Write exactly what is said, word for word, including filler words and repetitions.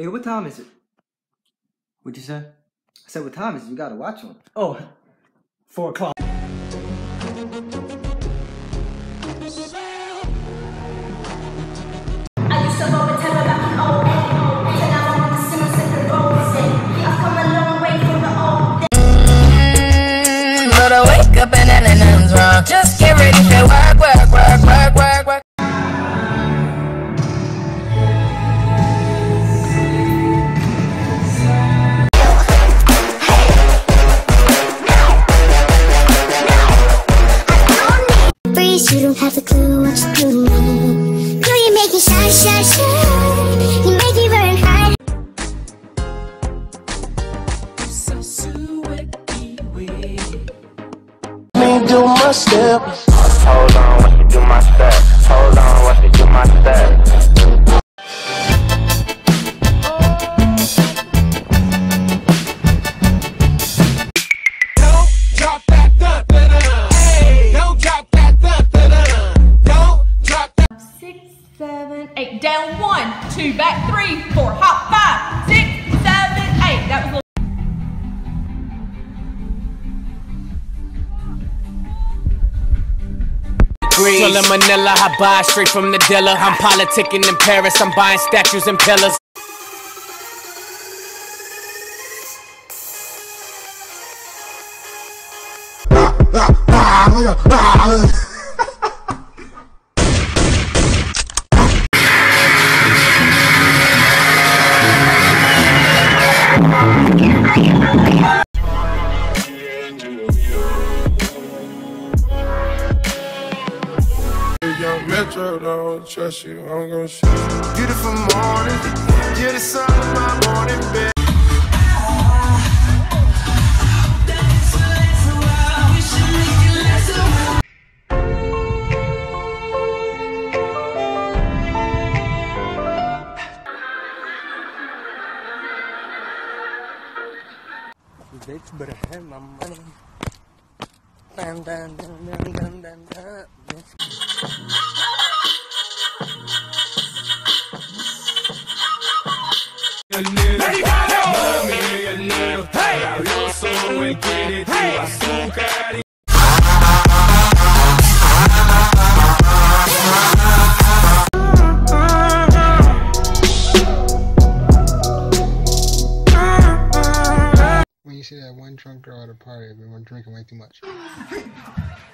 Hey, what time is it? What'd you say? I said, what time is it? You gotta watch one. Oh, four o'clock. Just get ready to work, work, work, work, work, work. Breeze, you don't have a clue what you do to me. Girl, you make me shy, shy, shy. You make me burn high. So sweet. Do my step. Hold on, what you do my step. Hold on, what you do my step. Don't drop that da da da. Hey, don't drop that da da da. Don't drop that. Six, seven, eight. Down one, two, back three, four, hop five, six, seven, eight. That was a little. Thrillin' Manila, I buy straight from the dealer. I'm politicking in Paris, I'm buying statues and pillars. Metro, don't trust you, I'm gonna shoot you. Beautiful morning, you're the sun of my morning bed. That's the last while, we should make it last a while. That's better than my money. Dun, dun, dun, dun, dun, dun, dun. When you see that one drunk girl at a party, everyone drinking way too much.